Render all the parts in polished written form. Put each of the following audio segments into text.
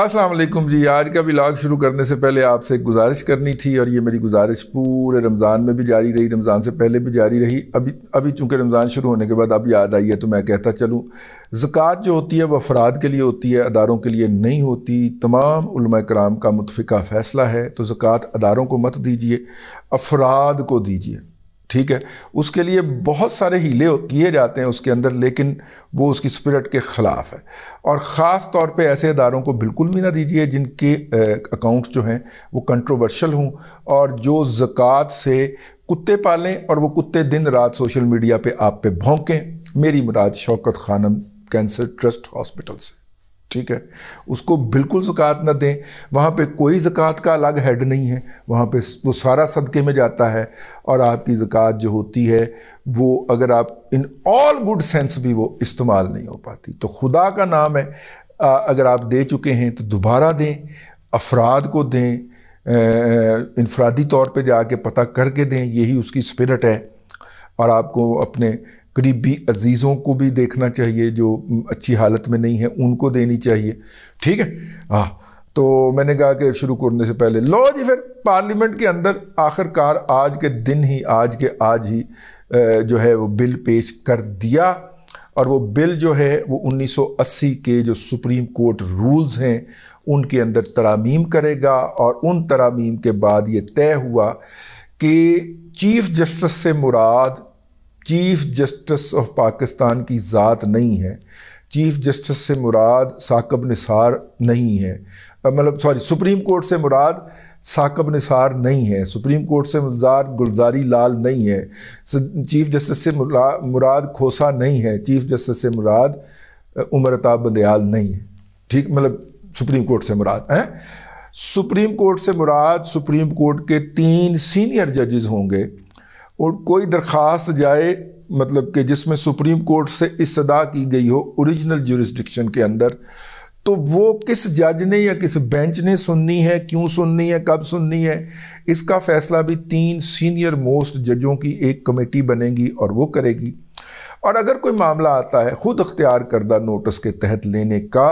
अस्सलाम वालेकुम जी। आज का व्लॉग शुरू करने से पहले आपसे एक गुजारिश करनी थी, और ये मेरी गुजारिश पूरे रमज़ान में भी जारी रही, रमज़ान से पहले भी जारी रही। अभी चूँकि रमज़ान शुरू होने के बाद अब याद आई है तो मैं कहता चलूँ, ज़कात जो होती है वह अफराद के लिए होती है, अदारों के लिए नहीं होती। तमाम उलमा कराम का मुतफ़िका फ़ैसला है, तो ज़कात अदारों को मत दीजिए, अफराद को दीजिए। ठीक है, उसके लिए बहुत सारे हीले किए जाते हैं उसके अंदर, लेकिन वो उसकी स्पिरिट के ख़िलाफ़ है। और ख़ास तौर पे ऐसे अदारों को बिल्कुल भी ना दीजिए जिनके अकाउंट्स जो हैं वो कंट्रोवर्शल हों, और जो ज़कात से कुत्ते पालें और वो कुत्ते दिन रात सोशल मीडिया पे आप पे भौंकें। मेरी मुराद Shaukat Khanum cancer trust hospital से, ठीक है, उसको बिल्कुल ज़कात ना दें। वहाँ पे कोई ज़कात का अलग हेड नहीं है, वहाँ पे वो सारा सदक़े में जाता है। और आपकी ज़कात जो होती है वो अगर आप इन ऑल गुड सेंस भी वो इस्तेमाल नहीं हो पाती, तो खुदा का नाम है, अगर आप दे चुके हैं तो दोबारा दें, अफराद को दें, इनफरादी तौर पे जाके पता करके दें, यही उसकी स्पिरिट है। और आपको अपने करीबी अजीज़ों को भी देखना चाहिए जो अच्छी हालत में नहीं है, उनको देनी चाहिए। ठीक है, हाँ, तो मैंने कहा कि शुरू करने से पहले। लो जी, फिर पार्लियामेंट के अंदर आखिरकार आज के दिन ही, आज ही जो है वो बिल पेश कर दिया। और वो बिल जो है वो 1980 के जो सुप्रीम कोर्ट रूल्स हैं उनके अंदर तरामीम करेगा। और उन तरामीम के बाद ये तय हुआ कि चीफ़ जस्टिस से मुराद चीफ़ जस्टिस ऑफ पाकिस्तान की ज़ात नहीं है, चीफ़ जस्टिस से मुराद साकब निसार नहीं है, मतलब सॉरी, सुप्रीम कोर्ट से मुराद साकब निसार नहीं है, सुप्रीम कोर्ट से मुराद गुलजारी लाल नहीं है, चीफ़ जस्टिस से मुराद खोसा नहीं है, चीफ़ जस्टिस से मुराद उमर अता बंदियाल नहीं है। ठीक, मतलब सुप्रीम कोर्ट से मुराद है, सुप्रीम कोर्ट से मुराद सुप्रीम कोर्ट के 3 सीनियर जजेस होंगे। और कोई दरख्वास्त जाए, मतलब कि जिसमें सुप्रीम कोर्ट से इस्तदा की गई हो ओरिजिनल ज्यूरिसडिक्शन के अंदर, तो वो किस जज ने या किस बेंच ने सुननी है, क्यों सुननी है, कब सुननी है, इसका फैसला भी 3 सीनियर मोस्ट जजों की एक कमेटी बनेगी और वो करेगी। और अगर कोई मामला आता है ख़ुद अख्तियार करदा नोटिस के तहत लेने का,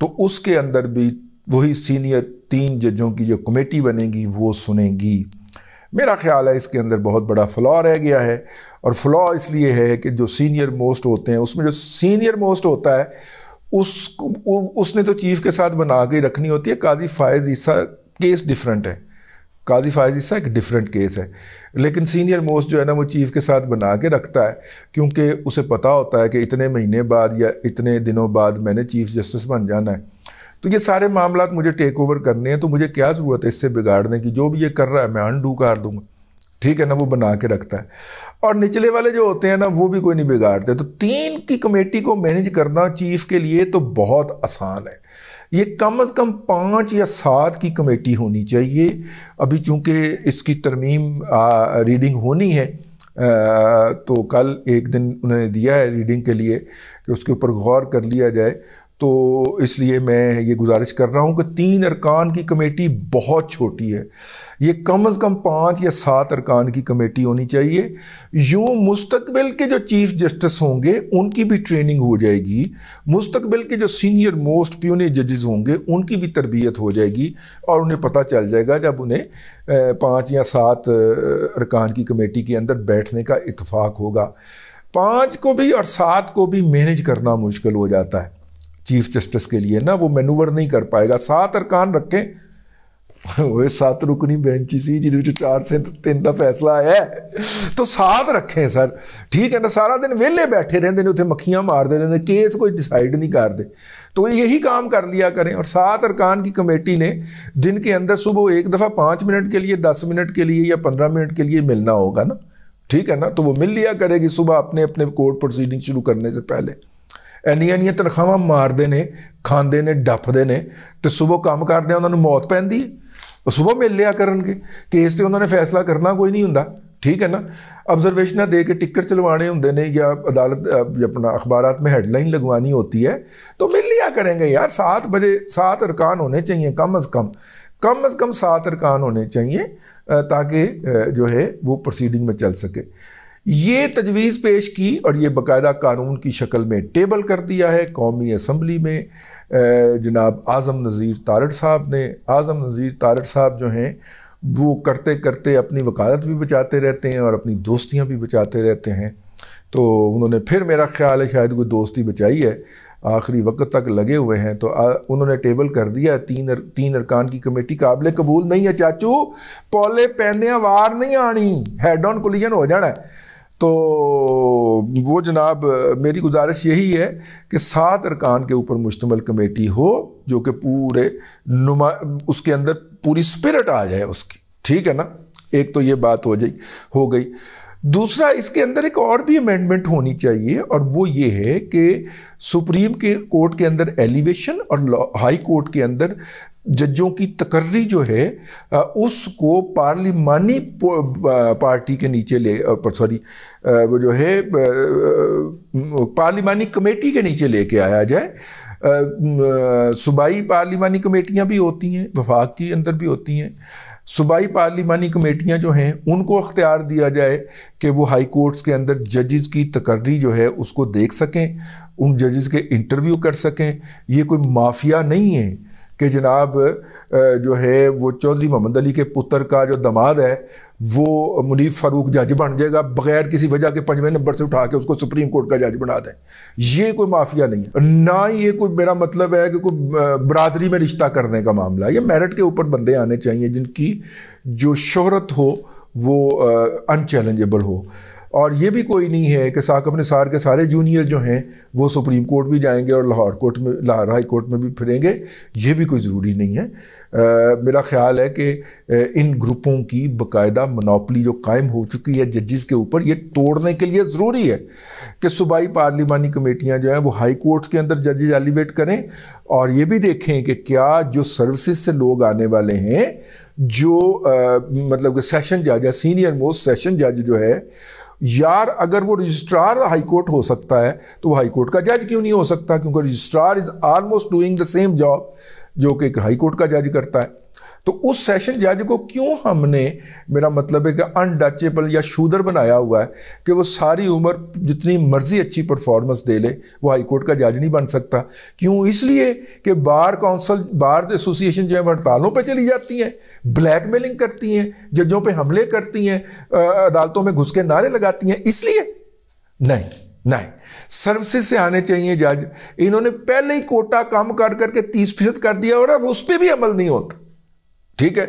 तो उसके अंदर भी वही सीनियर 3 जजों की जो कमेटी बनेगी वो सुनेगी। मेरा ख्याल है इसके अंदर बहुत बड़ा फ्लॉ रह गया है, और फ्लॉ इसलिए है कि जो सीनियर मोस्ट होते हैं उसमें जो सीनियर मोस्ट होता है उसने तो चीफ़ के साथ बना के रखनी होती है। काजी फ़ायज़ ईसा केस डिफरेंट है, काजी फ़ायज़ ईसा एक डिफरेंट केस है, लेकिन सीनियर मोस्ट जो है ना वो चीफ़ के साथ बना के रखता है, क्योंकि उसे पता होता है कि इतने महीने बाद या इतने दिनों बाद मैंने चीफ़ जस्टिस बन जाना है, तो ये सारे मामला मुझे टेक ओवर करने हैं, तो मुझे क्या ज़रूरत है इससे बिगाड़ने की, जो भी ये कर रहा है मैं अनडू कर दूंगा। ठीक है ना, वो बना के रखता है। और निचले वाले जो होते हैं ना वो भी कोई नहीं बिगाड़ते। तो 3 की कमेटी को मैनेज करना चीफ के लिए तो बहुत आसान है, ये कम से कम 5 या 7 की कमेटी होनी चाहिए। अभी चूँकि इसकी तरमीम रीडिंग होनी है, तो कल एक दिन उन्होंने दिया है रीडिंग के लिए कि उसके ऊपर गौर कर लिया जाए, तो इसलिए मैं ये गुजारिश कर रहा हूँ कि 3 अरकान की कमेटी बहुत छोटी है, ये कम से कम 5 या 7 अरकान की कमेटी होनी चाहिए। यूँ मुस्तकबिल के जो चीफ़ जस्टिस होंगे उनकी भी ट्रेनिंग हो जाएगी, मुस्तकबिल के जो सीनियर मोस्ट प्यूने जजेस होंगे उनकी भी तरबियत हो जाएगी, और उन्हें पता चल जाएगा जब उन्हें 5 या 7 अरकान की कमेटी के अंदर बैठने का इत्तफाक होगा। 5 को भी और 7 को भी मैनेज करना मुश्किल हो जाता है चीफ जस्टिस के लिए ना, वो मैनूवर नहीं कर पाएगा। 7 अरकान रखें, वो 7 रुकनी बेंच सी जिसे 4 से 3 का फैसला आया है, तो 7 रखें सर। ठीक है ना, सारा दिन वेले बैठे रहते हैं, उसे मक्खियां मारते रहते हैं, केस कोई डिसाइड नहीं करते, तो यही काम कर लिया करें। और 7 अरकान की कमेटी ने दिन के अंदर सुबह एक दफ़ा 5 मिनट के लिए, 10 मिनट के लिए या 15 मिनट के लिए मिलना होगा ना। ठीक है ना, तो वो मिल लिया करेगी सुबह अपने अपने कोर्ट प्रोसीडिंग शुरू करने से पहले। ਐਨੀਆਂ ਐਨੀਆਂ ਤਨਖਾਹਾਂ ਮਾਰਦੇ ਨੇ, ਖਾਂਦੇ ਨੇ, ਡੱਫਦੇ ਨੇ, ਤੇ ਸਵੇਰ ਕੰਮ ਕਰਦੇ ਆ ਉਹਨਾਂ ਨੂੰ ਮੌਤ ਪੈਂਦੀ ਹੈ। ਉਹ ਸਵੇਰ ਮਿਲ ਲਿਆ ਕਰਨਗੇ, ਕੇਸ ਤੇ ਉਹਨਾਂ ਨੇ ਫੈਸਲਾ ਕਰਨਾ ਕੋਈ ਨਹੀਂ ਹੁੰਦਾ। ਠੀਕ ਹੈ ਨਾ, ऑब्जर्वेशना दे के टिकट चलवाने होंगे ने, या अदालत अपना अखबारात में हेडलाइन लगवानी होती है, तो मिल लिया करेंगे यार। 7 अरकान होने चाहिए, कम अज़ कम 7 अरकान होने चाहिए, ताकि जो है वो प्रोसीडिंग में चल सके। ये तजवीज़ पेश की और ये बाकायदा कानून की शक्ल में टेबल कर दिया है कौमी असम्बली में। जनाब आज़म नज़ीर तारड़ साहब जो हैं वो करते करते अपनी वकालत भी बचाते रहते हैं और अपनी दोस्तियां भी बचाते रहते हैं। तो उन्होंने फिर, मेरा ख्याल है शायद कोई दोस्ती बचाई है, आखिरी वक्त तक लगे हुए हैं। तो उन्होंने टेबल कर दिया, तीन अरकान की कमेटी काबिल कबूल नहीं है चाचू, पौले पैंदियाँ वार नहीं आनी, हेड ऑन कोलिजन हो जाना है। तो वो जनाब मेरी गुजारिश यही है कि 7 अरकान के ऊपर मुश्तमल कमेटी हो जो कि पूरे उसके अंदर पूरी स्पिरिट आ जाए उसकी, ठीक है ना। एक तो ये बात हो गई। दूसरा, इसके अंदर एक और भी अमेंडमेंट होनी चाहिए और वो ये है कि सुप्रीम के कोर्ट के अंदर एलिवेशन और हाई कोर्ट के अंदर जजों की तकर्री जो है उसको पार्लिमानी पार्टी के नीचे वो जो है पार्लिमानी कमेटी के नीचे लेके आया जाए। सूबाई पार्लिमानी कमेटियां भी होती हैं, वफाक के अंदर भी होती हैं। सूबाई पार्लिमानी कमेटियाँ जो हैं उनको अख्तियार दिया जाए कि वो हाई कोर्ट्स के अंदर जजेस की तकर्री जो है उसको देख सकें, उन जजेस के इंटरव्यू कर सकें। ये कोई माफिया नहीं है कि जनाब जो है वो चौधरी मोहम्मद अली के पुत्र का जो दामाद है वो मुनीब फ़ारूक जज बन जाएगा, बग़ैर किसी वजह के 5वें नंबर से उठा के उसको सुप्रीम कोर्ट का जज बना दें। ये कोई माफिया नहीं है, ना ये कोई, मेरा मतलब है कि कोई बरादरी में रिश्ता करने का मामला। ये मेरिट के ऊपर बंदे आने चाहिए जिनकी जो शोहरत हो वो अनचैलेंजेबल हो। और ये भी कोई नहीं है कि साक़िब निसार के सारे जूनियर जो हैं वो सुप्रीम कोर्ट भी जाएंगे और लाहौर हाई कोर्ट में भी फिरेंगे, ये भी कोई ज़रूरी नहीं है। मेरा ख्याल है कि इन ग्रुपों की बाकायदा मोनोपली जो कायम हो चुकी है जजेस के ऊपर, ये तोड़ने के लिए ज़रूरी है कि सूबाई पार्लिमानी कमेटियाँ जो हैं वो हाई कोर्ट्स के अंदर जजेस एलिवेट करें और ये भी देखें कि क्या जो सर्विसेज से लोग आने वाले हैं, जो मतलब कि सेशन जज या सीनियर मोस्ट सेशन जज जो है, यार अगर वो रजिस्ट्रार हाई कोर्ट हो सकता है तो वो हाई कोर्ट का जज क्यों नहीं हो सकता, क्योंकि registrar is almost doing the same job जो कि हाई कोर्ट का जज करता है। तो उस सेशन जज को क्यों हमने, मेरा मतलब है कि अनटचेबल या शूदर बनाया हुआ है कि वो सारी उम्र जितनी मर्जी अच्छी परफॉर्मेंस दे ले वो हाई कोर्ट का जज नहीं बन सकता। क्यों? इसलिए कि बार एसोसिएशन जो है हड़तालों पे चली जाती हैं, ब्लैकमेलिंग करती हैं, जजों पे हमले करती हैं, अदालतों में घुस के नारे लगाती हैं। इसलिए नहीं, सर्विसेज से आने चाहिए जज। इन्होंने पहले ही कोटा कम कर करके 30% कर दिया और अब उस पर भी अमल नहीं होता, ठीक है।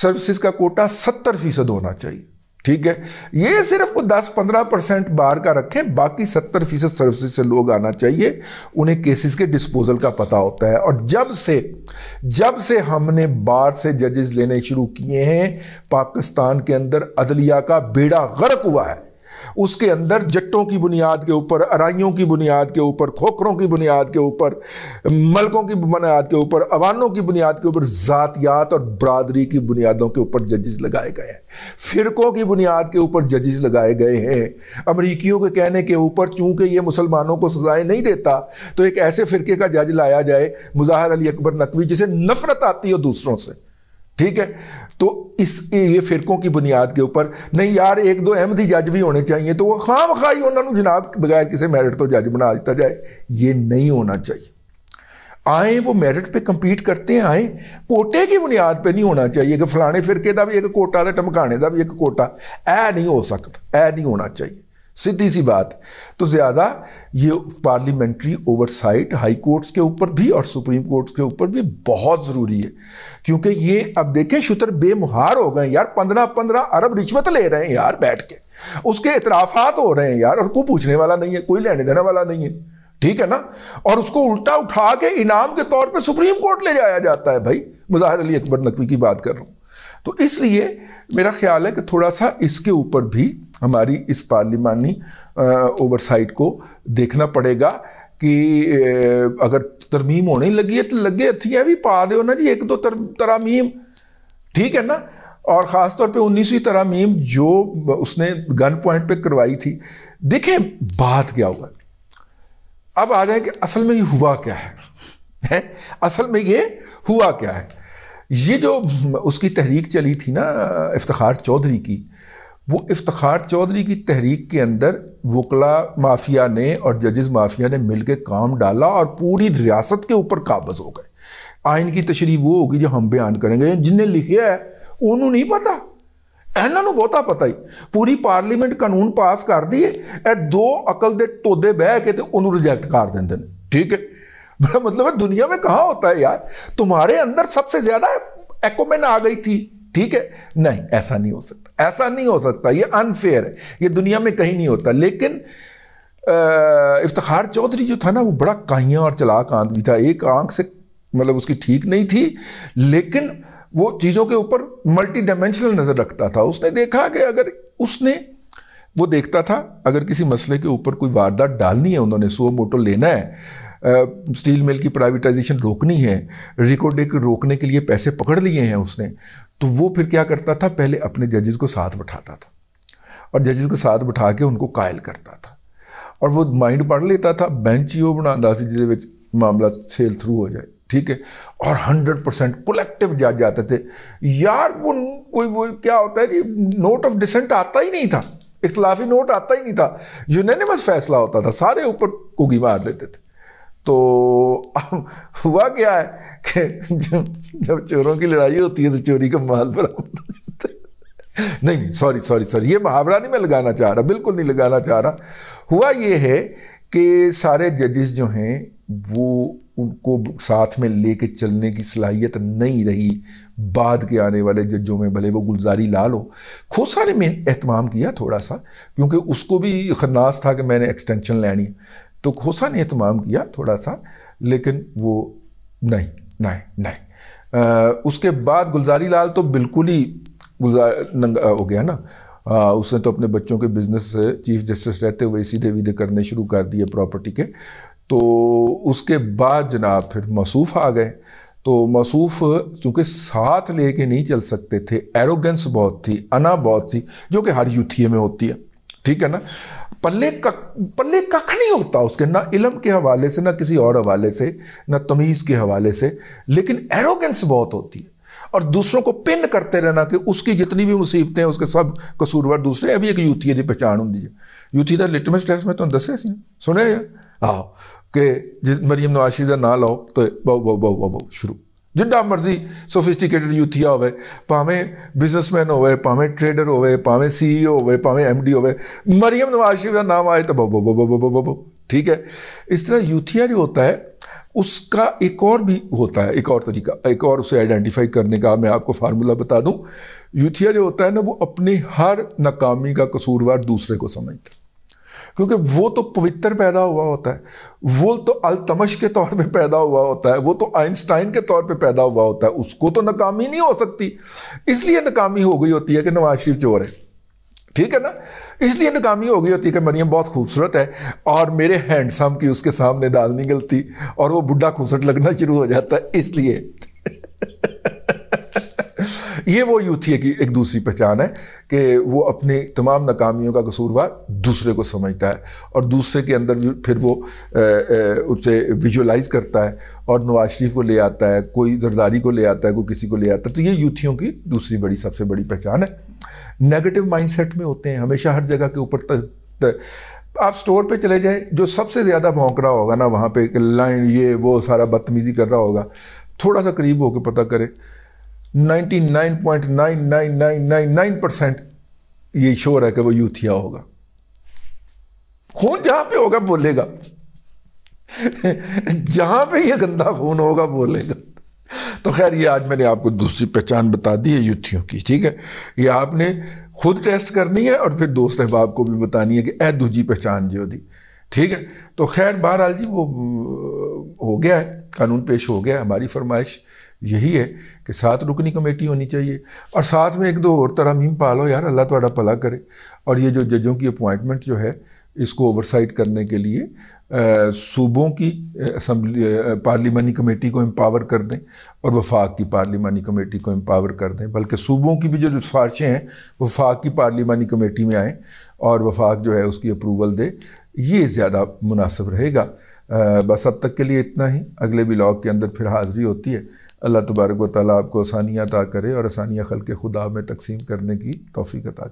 सर्विसेज का कोटा 70% होना चाहिए, ठीक है। ये सिर्फ 10-15% बार का रखें, बाकी 70% सर्विसेज से लोग आना चाहिए, उन्हें केसेस के डिस्पोजल का पता होता है। और जब से हमने बार से जजेस लेने शुरू किए हैं, पाकिस्तान के अंदर अदलिया का बेड़ा गर्क हुआ है। उसके अंदर जट्टों की बुनियाद के ऊपर, अराइयों की बुनियाद के ऊपर, खोखरों की बुनियाद के ऊपर, मलकों की बुनियाद के ऊपर, अवानों की बुनियाद के ऊपर, जातियात और बरादरी की बुनियादों के ऊपर जजेस लगाए गए हैं, फिरकों की बुनियाद के ऊपर जजेस लगाए गए हैं। अमरीकियों के कहने के ऊपर, चूंकि ये मुसलमानों को सजाएं नहीं देता तो एक ऐसे फिरके का जज लाया जाए, मुज़ाहिर अली अकबर नकवी, जिसे नफरत आती है दूसरों से, ठीक है। तो ये फिरकों की बुनियाद के ऊपर नहीं, यार 1-2 अहमदी जज भी होने चाहिए तो वो खाम खाई उन्होंने जनाब बगैर किसी मेरिट तो जज बना दिया जाए, ये नहीं होना चाहिए। आए वो मेरिट पे कंपीट करते हैं, आए कोटे की बुनियाद पे नहीं होना चाहिए कि फलाने फिरके का भी एक कोटा तो टमकाने का भी एक कोटा, ऐ नहीं हो सकता, ऐ नहीं होना चाहिए, सीधी सी बात। तो ज़्यादा ये पार्लियामेंट्री ओवरसाइट हाई कोर्ट्स के ऊपर भी और सुप्रीम कोर्ट्स के ऊपर भी बहुत ज़रूरी है, क्योंकि ये अब देखें शुतर बेमुहार हो गए यार, 15-15 अरब रिश्वत ले रहे हैं यार बैठ के, उसके इतराफ़ात हो रहे हैं यार, और कोई पूछने वाला नहीं है, कोई लेने देने वाला नहीं है, ठीक है ना। और उसको उल्टा उठा के इनाम के तौर पर सुप्रीम कोर्ट ले जाया जाता है, भाई मुज़ाहिर अली अकबर नकवी की बात कर रहा हूँ। तो इसलिए मेरा ख्याल है कि थोड़ा सा इसके ऊपर भी हमारी इस पार्लिमानी ओवरसाइट को देखना पड़ेगा कि अगर तरमीम होने लगी है तो लगे हथियाँ भी पा दो ना जी, 1-2 तरामीम, ठीक है ना। और ख़ासतौर पे 19वीं तरामीम जो उसने गन पॉइंट पे करवाई थी, देखें बात क्या हुआ। अब आ जाए कि असल में ये हुआ क्या है? असल में ये हुआ क्या है? ये जो उसकी तहरीक चली थी ना इफ्तिखार चौधरी की, वो इफ्तिखार चौधरी की तहरीक के अंदर वकला माफिया ने और जजेस माफिया ने मिलकर काम डाला और पूरी रियासत के ऊपर काबज हो गए। आइन की तशरीह वो होगी जो हम बयान करेंगे, जिन्हें लिखा है उन्होंने नहीं पता, इन्हों बहुता पता ही। पूरी पार्लीमेंट कानून पास कर दी है, दो अकल के तोदे बह के तो उन्होंने रिजैक्ट कर देंगे। ठीक है, मेरा मतलब है दुनिया में कहाँ होता है यार, तुम्हारे अंदर सबसे ज्यादा एक्मेन आ गई थी। ठीक है, नहीं ऐसा नहीं हो सकता, ऐसा नहीं हो सकता, ये अनफेयर है, ये दुनिया में कहीं नहीं होता। लेकिन इफ्तिखार चौधरी जो था ना, वो बड़ा काहिया और चलाक आदमी था। एक आंख से मतलब उसकी ठीक नहीं थी, लेकिन वो चीज़ों के ऊपर मल्टी डायमेंशनल नज़र रखता था। उसने देखा कि अगर उसने वो देखता था, अगर किसी मसले के ऊपर कोई वारदात डालनी है, उन्होंने सो मोटो लेना है, स्टील मिल की प्राइवेटाइजेशन रोकनी है, रिकॉर्डिंग रोकने के लिए पैसे पकड़ लिए हैं उसने, तो वो फिर क्या करता था, पहले अपने जजेस को साथ बैठाता था और जजेस को साथ बैठा के उनको कायल करता था और वो माइंड पढ़ लेता था, बेंच ही वो बनाता सी जिसदे विच मामला सेल थ्रू हो जाए। ठीक है, और 100% कलेक्टिव जज जाते थे यार। वो कोई वो क्या होता है कि नोट ऑफ डिसेंट आता ही नहीं था, इख्तलाफी नोट आता ही नहीं था, यूनैनिमस फैसला होता था, सारे ऊपर कुगी मार देते थे। तो हुआ क्या है कि जब चोरों की लड़ाई होती है तो चोरी का माल बरामद हो जाता है। नहीं सॉरी, ये मुहावरा नहीं मैं लगाना चाह रहा, बिल्कुल नहीं लगाना चाह रहा। हुआ ये है कि सारे जजेस जो हैं वो उनको साथ में लेके चलने की सलाहियत नहीं रही। बाद के आने वाले जजों में, भले वो गुलजारी लाल हो, खोसा ने मैंने एहतमाम किया थोड़ा सा, क्योंकि उसको भी खन्नास था कि मैंने एक्सटेंशन लेनी है, तो खोसा ने एहतमाम किया थोड़ा सा, लेकिन वो नहीं। उसके बाद गुलजारी लाल तो बिल्कुल ही नंगा हो गया ना। उसने तो अपने बच्चों के बिजनेस चीफ जस्टिस रहते हुए सीधे वीधे करने शुरू कर दिए प्रॉपर्टी के। तो उसके बाद जनाब फिर मसूफ आ गए, तो मसूफ चूँकि साथ लेके नहीं चल सकते थे, एरोगेंस बहुत थी, अना बहुत थी, जो कि हर यूथिये में होती है। ठीक है ना, पल्ले कख नहीं होता उसके, ना इलम के हवाले से, ना किसी और हवाले से, ना तमीज़ के हवाले से, लेकिन एरोगेंस बहुत होती है और दूसरों को पिन करते रहना कि उसकी जितनी भी मुसीबतें हैं उसके सब कसूरवार दूसरे। अभी एक यूथी की पहचान होती है, यूथी का लिटमस टेस्ट में तुम दसे सुने आओ कि जिस मरीम नवाज शरीफ का ना लाओ तो बहु बहु बहु बहु बहु शुरू। जिन्ना मर्जी सोफिस्टिकेटेड यूथिया होवे, भावें बिजनेसमैन होवे, भावें ट्रेडर होवे, भावें CEO होवे, भावें MD होवे, मरीम नवाज शरीफ का नाम आए तो बो बो बो बो बो बो बो। ठीक है, इस तरह यूथिया जो होता है उसका एक और भी होता है, एक और तरीका, एक और उसे आइडेंटिफाई करने का मैं आपको फार्मूला बता दूं। यूथिया जो होता है ना, वो अपनी हर नाकामी का कसूरवार दूसरे को समझता है, क्योंकि वो तो पवित्र पैदा हुआ होता है, वो तो अल्तमश के तौर पे पैदा हुआ होता है, वो तो आइंस्टाइन के तौर पे पैदा हुआ होता है, उसको तो नाकामी नहीं हो सकती। इसलिए नाकामी हो गई होती है कि नवाज शरीफ चोर है। ठीक है ना, इसलिए नाकामी हो गई होती है कि मरियम बहुत खूबसूरत है और मेरे हैंडसम की उसके सामने डालनी गलती और वो बुढ़ा खूबसूरत लगना शुरू हो जाता है, इसलिए ये वो यूथिया की एक दूसरी पहचान है कि वो अपने तमाम नाकामियों का कसूरवार दूसरे को समझता है और दूसरे के अंदर फिर वो उसे विजुअलाइज करता है और नवाज शरीफ को ले आता है, कोई जरदारी को ले आता है, कोई किसी को ले आता है। तो ये यूथियों की दूसरी बड़ी सबसे बड़ी पहचान है। नेगेटिव माइंडसेट में होते हैं हमेशा, हर जगह के ऊपर। आप स्टोर पे चले जाएं, जो सबसे ज़्यादा भौंक रहा होगा ना वहाँ पे लाइन ये वो सारा बदतमीजी कर रहा होगा, थोड़ा सा करीब होकर पता करें, 99.99999% ये शोर है कि वो यूथिया होगा। खून जहां पे होगा बोलेगा, जहां पे ये गंदा खून होगा बोलेगा। तो खैर, ये आज मैंने आपको दूसरी पहचान बता दी है यूथियों की। ठीक है, ये आपने खुद टेस्ट करनी है और फिर दोस्त अहबाब को भी बतानी है कि ए दूजी पहचान जो दी। ठीक है, तो खैर बहरहाल जी वो हो गया है, कानून पेश हो गया। हमारी फरमाइश यही है कि 7 रुकनी कमेटी होनी चाहिए और साथ में 1-2 और तरमीम पालो यार, अल्लाह तुम्हारा भला करे। और ये जो जजों की अपॉइंटमेंट जो है, इसको ओवरसाइट करने के लिए सूबों की असम्बली पार्लिमानी कमेटी को एम्पावर कर दें और वफाक की पार्लिमानी कमेटी को एम्पावर कर दें, बल्कि सूबों की भी जो सिफारिशें हैं वफाक की पार्लिमानी कमेटी में आएँ और वफाक जो है उसकी अप्रूवल दे, ये ज़्यादा मुनासिब रहेगा। बस अब तक के लिए इतना ही, अगले व्लॉग के अंदर फिर हाज़िरी होती है। अल्लाह तबारक व तआला आपको आसानियाँ अता करे और आसानियाँ खल्क़ खुदा में तकसीम करने की तौफ़ीक़ अता करे।